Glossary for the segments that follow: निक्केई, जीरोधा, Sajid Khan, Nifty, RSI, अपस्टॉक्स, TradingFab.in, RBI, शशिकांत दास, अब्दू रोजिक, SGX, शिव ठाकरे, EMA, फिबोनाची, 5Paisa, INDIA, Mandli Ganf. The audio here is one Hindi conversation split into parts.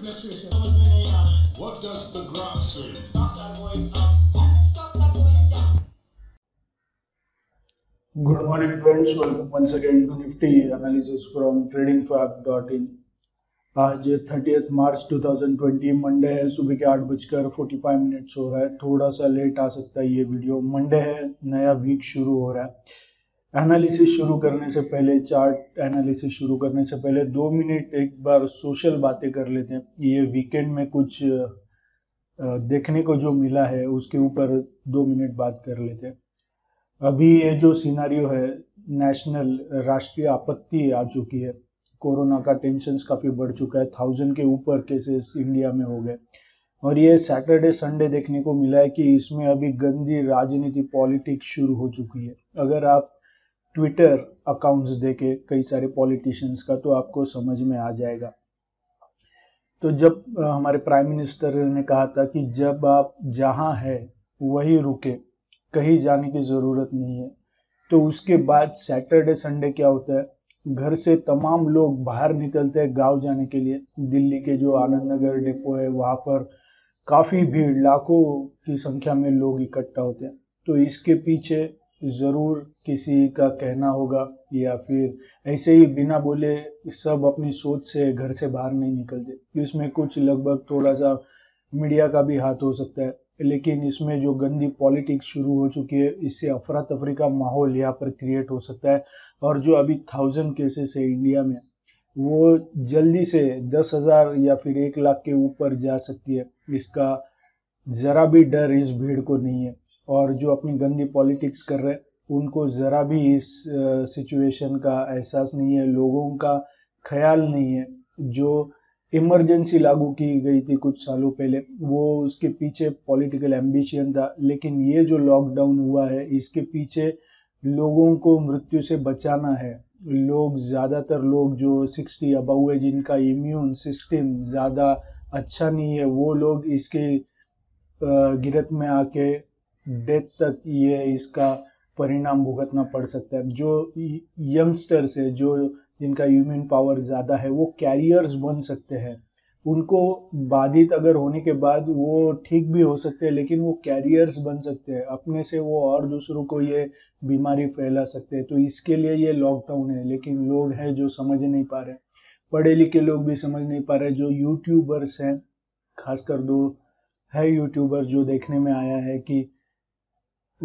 What does the graph say? Stocks are going up. Stocks are going down. Good morning, friends. Welcome once again to Nifty analysis from TradingFab.in. आज 30th मार्च 2020 मंडे है. सुबह के 8:45 हो रहा है. थोड़ा सा लेट आ सकता है ये वीडियो. मंडे है, नया वीक शुरू हो रहा है. एनालिसिस शुरू करने से पहले, चार्ट एनालिसिस शुरू करने से पहले 2 मिनट एक बार सोशल बातें कर लेते हैं. ये वीकेंड में कुछ देखने को जो मिला है उसके ऊपर 2 मिनट बात कर लेते हैं. अभी ये जो सिनारियो है, नेशनल राष्ट्रीय आपत्ति आ चुकी है. कोरोना का टेंशन्स काफ़ी बढ़ चुका है. 1000 के ऊपर केसेस इंडिया में हो गए. और ये सैटरडे संडे देखने को मिला है कि इसमें अभी गंदी राजनीति पॉलिटिक्स शुरू हो चुकी है. अगर आप ट्विटर अकाउंट्स देखे कई सारे पॉलिटिशियंस का तो आपको समझ में आ जाएगा. तो जब हमारे प्राइम मिनिस्टर ने कहा था कि जब आप जहाँ है वही रुके, कहीं जाने की ज़रूरत नहीं है, तो उसके बाद सैटरडे संडे क्या होता है, घर से तमाम लोग बाहर निकलते हैं गांव जाने के लिए. दिल्ली के जो आनंद नगर डिपो है वहाँ पर काफ़ी भीड़, लाखों की संख्या में लोग इकट्ठा होते हैं. तो इसके पीछे ज़रूर किसी का कहना होगा, या फिर ऐसे ही बिना बोले सब अपनी सोच से घर से बाहर नहीं निकलते. इसमें कुछ लगभग थोड़ा सा मीडिया का भी हाथ हो सकता है. लेकिन इसमें जो गंदी पॉलिटिक्स शुरू हो चुकी है इससे अफरा तफरी का माहौल यहाँ पर क्रिएट हो सकता है. और जो अभी 1000 केसेस है इंडिया में वो जल्दी से 10,000 या फिर 1 लाख के ऊपर जा सकती है. इसका ज़रा भी डर इस भीड़ को नहीं है. और जो अपनी गंदी पॉलिटिक्स कर रहे हैं उनको ज़रा भी इस सिचुएशन का एहसास नहीं है, लोगों का ख्याल नहीं है. जो इमरजेंसी लागू की गई थी कुछ सालों पहले वो उसके पीछे पॉलिटिकल एम्बिशन था. लेकिन ये जो लॉकडाउन हुआ है इसके पीछे लोगों को मृत्यु से बचाना है. लोग ज़्यादातर लोग जो 60 अबव है, जिनका इम्यून सिस्टम ज़्यादा अच्छा नहीं है, वो लोग इसके गिरफ्त में आके डेथ तक ये इसका परिणाम भुगतना पड़ सकता है. जो यंगस्टर्स है, जो जिनका ह्यूमन पावर ज़्यादा है, वो कैरियर्स बन सकते हैं. उनको बाधित अगर होने के बाद वो ठीक भी हो सकते हैं लेकिन वो कैरियर्स बन सकते हैं. अपने से वो और दूसरों को ये बीमारी फैला सकते हैं. तो इसके लिए ये लॉकडाउन है. लेकिन लोग हैं जो समझ नहीं पा रहे, पढ़े लिखे लोग भी समझ नहीं पा रहे. जो यूट्यूबर्स हैं, खासकर 2 यूट्यूबर्स जो देखने में आया है कि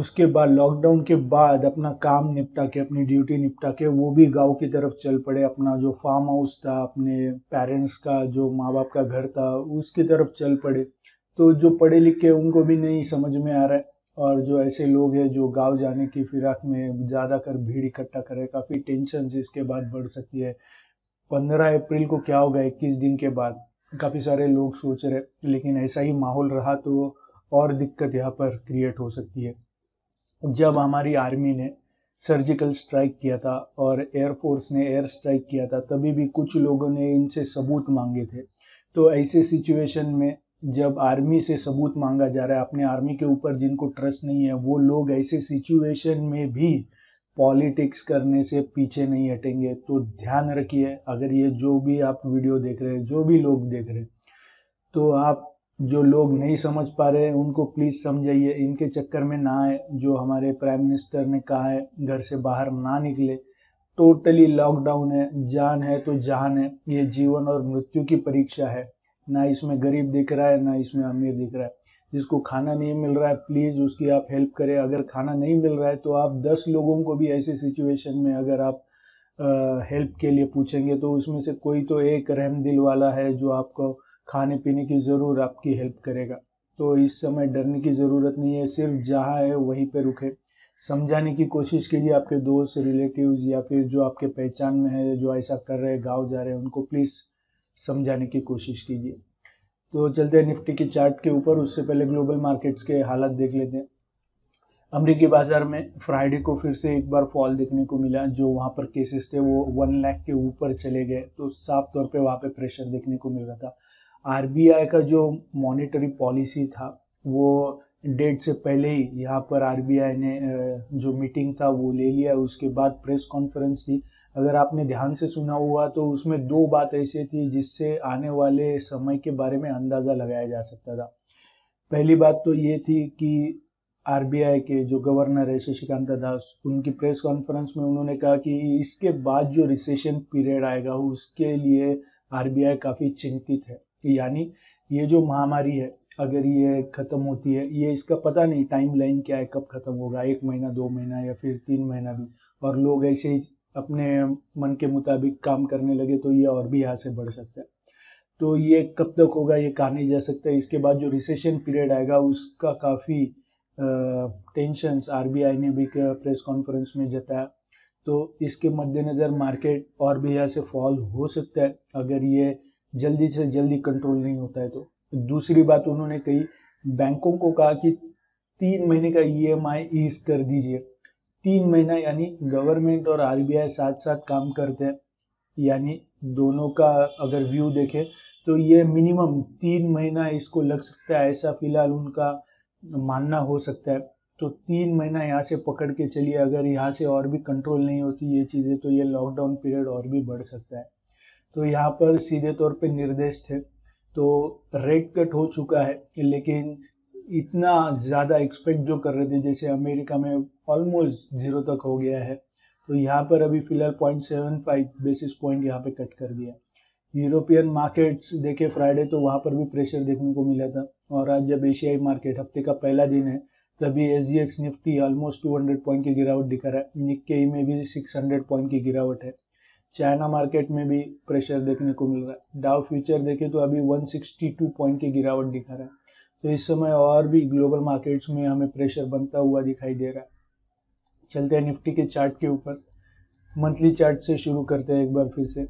उसके बाद लॉकडाउन के बाद अपना काम निपटा के, अपनी ड्यूटी निपटा के वो भी गांव की तरफ चल पड़े. अपना जो फार्म हाउस था, अपने पेरेंट्स का जो माँ बाप का घर था उसकी तरफ चल पड़े. तो जो पढ़े लिखे उनको भी नहीं समझ में आ रहा है. और जो ऐसे लोग हैं जो गांव जाने की फिराक में ज़्यादा कर भीड़ इकट्ठा करे, काफ़ी टेंशन इसके बाद बढ़ सकती है. 15 अप्रैल को क्या होगा, 21 दिन के बाद काफ़ी सारे लोग सोच रहे. लेकिन ऐसा ही माहौल रहा तो और दिक्कत यहाँ पर क्रिएट हो सकती है. जब हमारी आर्मी ने सर्जिकल स्ट्राइक किया था और एयरफोर्स ने एयर स्ट्राइक किया था तभी भी कुछ लोगों ने इनसे सबूत मांगे थे. तो ऐसे सिचुएशन में जब आर्मी से सबूत मांगा जा रहा है, अपने आर्मी के ऊपर जिनको ट्रस्ट नहीं है वो लोग ऐसे सिचुएशन में भी पॉलिटिक्स करने से पीछे नहीं हटेंगे. तो ध्यान रखिए, अगर ये जो भी आप वीडियो देख रहे हैं, जो भी लोग देख रहे हैं, तो आप जो लोग नहीं समझ पा रहे हैं उनको प्लीज़ समझाइए, इनके चक्कर में ना आए. जो हमारे प्राइम मिनिस्टर ने कहा है घर से बाहर ना निकले, टोटली लॉकडाउन है, जान है तो जान है. ये जीवन और मृत्यु की परीक्षा है. ना इसमें गरीब दिख रहा है ना इसमें अमीर दिख रहा है. जिसको खाना नहीं मिल रहा है प्लीज़ उसकी आप हेल्प करें. अगर खाना नहीं मिल रहा है तो आप 10 लोगों को भी ऐसे सिचुएशन में अगर आप हेल्प के लिए पूछेंगे तो उसमें से कोई तो एक रहमदिल वाला है जो आपको खाने पीने की ज़रूर आपकी हेल्प करेगा. तो इस समय डरने की ज़रूरत नहीं है, सिर्फ जहाँ है वहीं पे रुके. समझाने की कोशिश कीजिए आपके दोस्त, रिलेटिव्स या फिर जो आपके पहचान में है जो ऐसा कर रहे हैं, गाँव जा रहे हैं, उनको प्लीज़ समझाने की कोशिश कीजिए. तो चलते हैं निफ्टी के चार्ट के ऊपर. उससे पहले ग्लोबल मार्केट्स के हालात देख लेते हैं. अमेरिकी बाजार में फ्राइडे को फिर से एक बार फॉल देखने को मिला. जो वहाँ पर केसेस थे वो 1 लाख के ऊपर चले गए. तो साफ तौर पर वहाँ पर प्रेशर देखने को मिल रहा था. आरबीआई का जो मॉनेटरी पॉलिसी था वो डेट से पहले ही यहाँ पर आरबीआई ने जो मीटिंग था वो ले लिया, उसके बाद प्रेस कॉन्फ्रेंस थी। अगर आपने ध्यान से सुना हुआ तो उसमें दो बात ऐसी थी जिससे आने वाले समय के बारे में अंदाज़ा लगाया जा सकता था। पहली बात तो ये थी कि आरबीआई के जो गवर्नर है शशिकांत दास, उनकी प्रेस कॉन्फ्रेंस में उन्होंने कहा कि इसके बाद जो रिसेशन पीरियड आएगा उसके लिए आरबीआई काफ़ी चिंतित है। यानी ये जो महामारी है अगर ये ख़त्म होती है, ये इसका पता नहीं टाइमलाइन क्या है, कब ख़त्म होगा, 1 महीना 2 महीना या फिर 3 महीना भी, और लोग ऐसे ही अपने मन के मुताबिक काम करने लगे तो ये और भी यहाँ से बढ़ सकता है। तो ये कब तक होगा ये कहा नहीं जा सकता। इसके बाद जो रिसेशन पीरियड आएगा उसका काफ़ी टेंशंस आरबीआई ने भी प्रेस कॉन्फ्रेंस में जताया। तो इसके मद्देनज़र मार्केट और भी यहाँ से फॉल हो सकता है अगर ये जल्दी से जल्दी कंट्रोल नहीं होता है तो। दूसरी बात उन्होंने कही, बैंकों को कहा कि 3 महीने का EMI ईज कर दीजिए। 3 महीना यानी गवर्नमेंट और आरबीआई साथ साथ काम करते हैं, यानी दोनों का अगर व्यू देखें तो ये मिनिमम 3 महीना इसको लग सकता है, ऐसा फिलहाल उनका मानना हो सकता है। तो 3 महीना यहाँ से पकड़ के चलिए, अगर यहाँ से और भी कंट्रोल नहीं होती ये चीज़ें तो ये लॉकडाउन पीरियड और भी बढ़ सकता है। तो यहाँ पर सीधे तौर पर निर्देश थे। तो रेट कट हो चुका है लेकिन इतना ज़्यादा एक्सपेक्ट जो कर रहे थे, जैसे अमेरिका में ऑलमोस्ट 0 तक हो गया है, तो यहाँ पर अभी फ़िलहाल 0.75 बेसिस पॉइंट यहाँ पे कट कर दिया। यूरोपियन मार्केट्स देखे फ्राइडे तो वहाँ पर भी प्रेशर देखने को मिला था, और आज जब एशियाई मार्केट हफ्ते का पहला दिन है तभी SGX निफ्टी ऑलमोस्ट 200 पॉइंट की गिरावट दिखा रहा है, निक्केई में भी 600 पॉइंट की गिरावट है, चाइना मार्केट में भी प्रेशर देखने को मिल रहा है। डाउ फ्यूचर देखें तो अभी 162 पॉइंट की गिरावट दिखा रहा है। तो इस समय और भी ग्लोबल मार्केट्स में हमें प्रेशर बनता हुआ दिखाई दे रहा है। चलते हैं निफ्टी के चार्ट के ऊपर, मंथली चार्ट से शुरू करते हैं एक बार फिर से।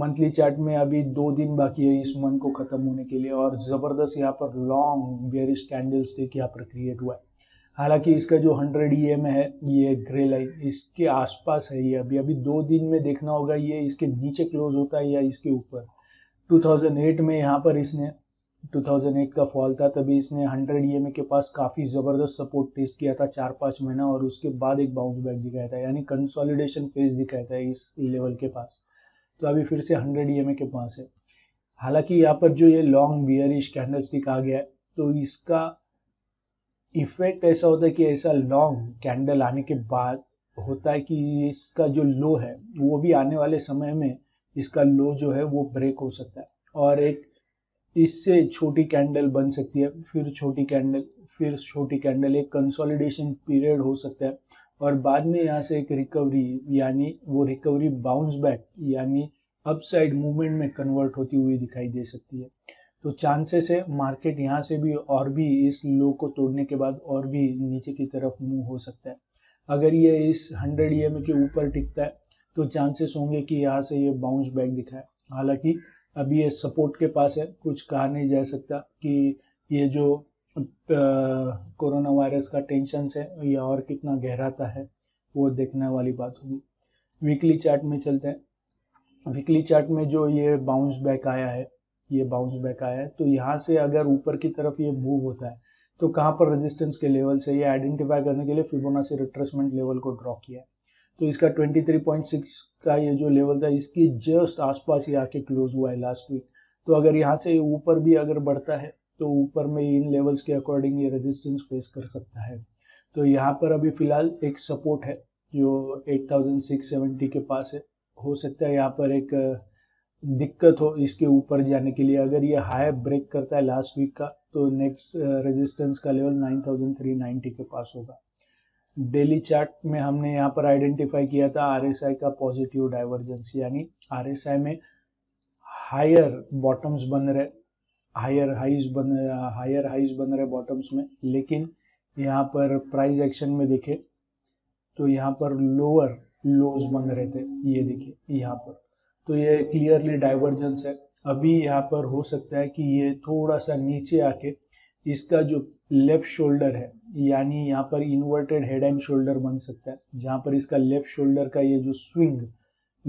मंथली चार्ट में अभी 2 दिन बाकी है इस मंथ को ख़त्म होने के लिए, और ज़बरदस्त यहाँ पर लॉन्ग बेयरिश कैंडलस्टिक यहाँ पर क्रिएट हुआ है। हालांकि इसका जो 100 EMA है ये ग्रे लाइन इसके आसपास है, ये अभी अभी 2 दिन में देखना होगा ये इसके नीचे क्लोज होता है या इसके ऊपर। 2008 में यहाँ पर इसने 2008 का फॉल था, तभी इसने 100 EMA के पास काफ़ी ज़बरदस्त सपोर्ट टेस्ट किया था 4-5 महीना, और उसके बाद एक बाउंस बैक दिखाया था, यानी कंसोलिडेशन फेज दिखाया था इस लेवल के पास। तो अभी फिर से 100 EMA के पास है। हालाँकि यहाँ पर जो ये लॉन्ग बियरिश कैंडलस्टिक आ गया है तो इसका इफेक्ट ऐसा होता है कि ऐसा लॉन्ग कैंडल आने के बाद होता है कि इसका जो लो है वो भी आने वाले समय में इसका लो जो है वो ब्रेक हो सकता है, और एक इससे छोटी कैंडल बन सकती है, फिर छोटी कैंडल, फिर छोटी कैंडल, एक कंसोलिडेशन पीरियड हो सकता है, और बाद में यहाँ से एक रिकवरी, यानी वो रिकवरी बाउंस बैक यानी अपसाइड मूवमेंट में कन्वर्ट होती हुई दिखाई दे सकती है। तो चांसेस है मार्केट यहाँ से भी और भी इस लो को तोड़ने के बाद और भी नीचे की तरफ मूव हो सकता है। अगर ये इस 100 EMA के ऊपर टिकता है तो चांसेस होंगे कि यहाँ से ये बाउंस बैक दिखाए। हालांकि अभी ये सपोर्ट के पास है, कुछ कहा नहीं जा सकता कि ये जो कोरोना वायरस का टेंशंस है ये और कितना गहराता है, वो देखने वाली बात होगी। वीकली चार्ट में चलते हैं। वीकली चार्ट में जो ये बाउंस बैक आया है, ये बाउंस बैक आया है, तो यहाँ से अगर ऊपर की तरफ ये मूव होता है तो कहाँ पर रेजिस्टेंस के लेवल से ये आइडेंटिफाई करने के लिए फिबोनाची रिट्रेसमेंट लेवल को ड्रॉ किया है। तो इसका 23.6 का ये जो लेवल था इसकी जस्ट आसपास ये आके क्लोज हुआ है लास्ट वीक। तो अगर यहाँ से ऊपर भी अगर बढ़ता है तो ऊपर में इन लेवल्स के अकॉर्डिंग ये रेजिस्टेंस फेस कर सकता है। तो यहाँ पर अभी फिलहाल एक सपोर्ट है जो 8670 के पास है, हो सकता है यहाँ पर एक दिक्कत हो इसके ऊपर जाने के लिए। अगर ये हाई ब्रेक करता है लास्ट वीक का तो नेक्स्ट रेजिस्टेंस का लेवल 9390 के पास होगा। डेली चार्ट में हमने यहाँ पर आइडेंटिफाई किया था RSI का पॉजिटिव डाइवर्जेंस, यानी RSI में हायर बॉटम्स बन रहे, हायर हाइज बन रहे बॉटम्स में, लेकिन यहाँ पर प्राइस एक्शन में देखे तो यहाँ पर लोअर लोज बन रहे थे, ये देखिए यहाँ पर। तो ये क्लियरली डाइवर्जेंस है। अभी यहाँ पर हो सकता है कि ये थोड़ा सा नीचे आके इसका जो लेफ़्ट शोल्डर है, यानी यहाँ पर इन्वर्टेड हेड एंड शोल्डर बन सकता है, जहाँ पर इसका लेफ़्ट शोल्डर का ये जो स्विंग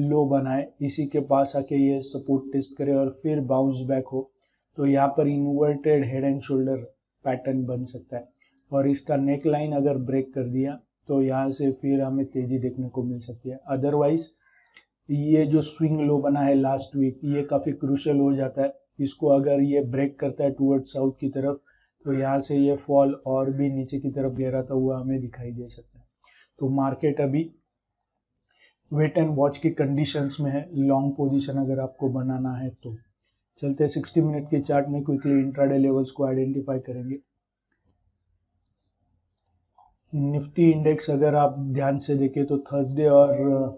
लो बनाए इसी के पास आके ये सपोर्ट टेस्ट करे और फिर बाउंस बैक हो, तो यहाँ पर inverted head and shoulder pattern बन सकता है। और इसका नेक लाइन अगर ब्रेक कर दिया तो यहाँ से फिर हमें तेजी देखने को मिल सकती है। अदरवाइज ये जो स्विंग लो बना है लास्ट वीक, ये काफ़ी क्रूशल हो जाता है। इसको अगर ये ब्रेक करता है टूवर्ड साउथ की तरफ तो यहाँ से ये फॉल और भी नीचे की तरफ गहराता हुआ हमें दिखाई दे सकता है। तो मार्केट अभी वेट एंड वॉच की कंडीशंस में है, लॉन्ग पोजीशन अगर आपको बनाना है तो। चलते 60 मिनट के चार्ट में क्विकली इंट्राडे लेवल्स को आइडेंटिफाई करेंगे। निफ्टी इंडेक्स अगर आप ध्यान से देखें तो थर्सडे और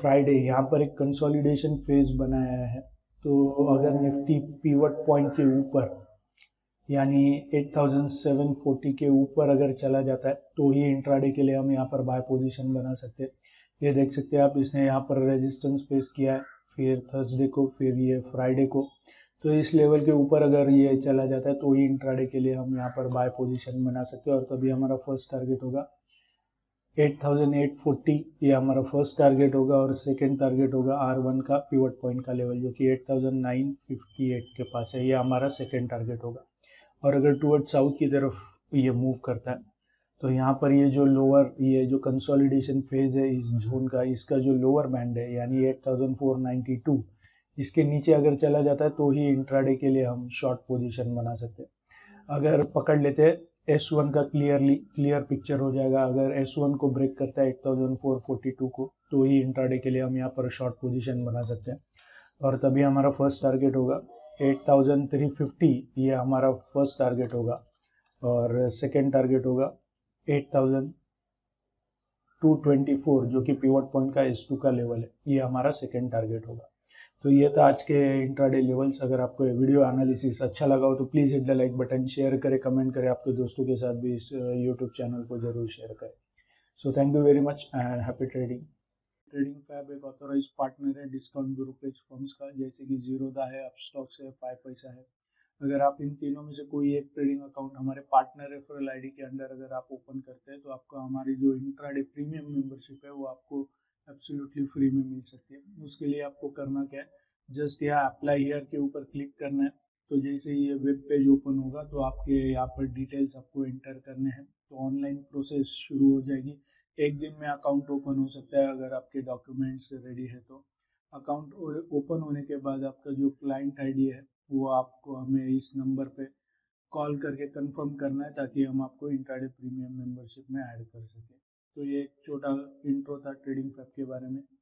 फ्राइडे यहाँ पर एक कंसोलिडेशन फेज बनाया है। तो अगर निफ्टी पिवट पॉइंट के ऊपर यानी 8740 के ऊपर अगर चला जाता है तो ही इंट्राडे के लिए हम यहाँ पर बाय पोजीशन बना सकते हैं। ये देख सकते हैं आप, इसने यहाँ पर रेजिस्टेंस फेस किया है, फिर थर्सडे को, फिर ये फ्राइडे को। तो इस लेवल के ऊपर अगर ये चला जाता है तो ही इंट्राडे के लिए हम यहाँ पर बाय पोजीशन बना सकते हैं और तभी हमारा फर्स्ट टारगेट होगा 8840। ये हमारा फर्स्ट टारगेट होगा और सेकंड टारगेट होगा R1 का पिवट पॉइंट का लेवल जो कि 8958 के पास है। ये हमारा सेकंड टारगेट होगा। और अगर टुवर्ड साउथ की तरफ ये मूव करता है तो यहाँ पर ये जो लोअर, ये जो कंसोलिडेशन फेज है इस जोन का, इसका जो लोअर बैंड है यानी 8492, इसके नीचे अगर चला जाता है तो ही इंट्राडे के लिए हम शॉर्ट पोजीशन बना सकते हैं। अगर पकड़ लेते हैं S1 का क्लियर पिक्चर हो जाएगा। अगर S1 को ब्रेक करता है 8442 को तो ही इंट्राडे के लिए हम यहाँ पर शॉर्ट पोजीशन बना सकते हैं और तभी हमारा फर्स्ट टारगेट होगा 8350। ये हमारा फर्स्ट टारगेट होगा और सेकेंड टारगेट होगा 8224 जो कि पिवट पॉइंट का S2 का लेवल है। ये हमारा सेकेंड टारगेट होगा। तो ये था आज के इंट्राडे लेवल्स। अगर आपको ये वीडियो एनालिसिस अच्छा लगा हो तो please hit the like button, share करें, कमेंट करें। आपके दोस्तों के साथ भी इस यूट्यूब चैनल को जरूर शेयर करें। So thank you very much and happy trading. Trading fab एक ऑथोराइज पार्टनर है डिस्काउंट ब्रोकरेज फर्म्स का, जैसे कि जीरोधा है, अपस्टॉक्स है, 5Paisa है। अगर आप इन तीनों में से कोई एक ट्रेडिंग अकाउंट हमारे पार्टनर रेफरल आईडी के अंडर अगर आप ओपन करते हैं तो आपको हमारी जो इंट्राडे प्रीमियम मेंबरशिप है वो आपको एब्सोल्युटली फ्री में मिल सकती है। उसके लिए आपको करना क्या है, जस्ट यहाँ अप्लाई हियर के ऊपर क्लिक करना है। तो जैसे ये वेब पेज ओपन होगा तो आपके यहाँ पर डिटेल्स आपको एंटर करने हैं तो ऑनलाइन प्रोसेस शुरू हो जाएगी। एक दिन में अकाउंट ओपन हो सकता है अगर आपके डॉक्यूमेंट्स रेडी है तो। अकाउंट ओपन होने के बाद आपका जो क्लाइंट आई डी है वो आपको हमें इस नंबर पर कॉल करके कन्फर्म करना है ताकि हम आपको इंट्राडे प्रीमियम मेम्बरशिप में ऐड कर सकें। तो ये एक छोटा इंट्रो था ट्रेडिंग फैब के बारे में।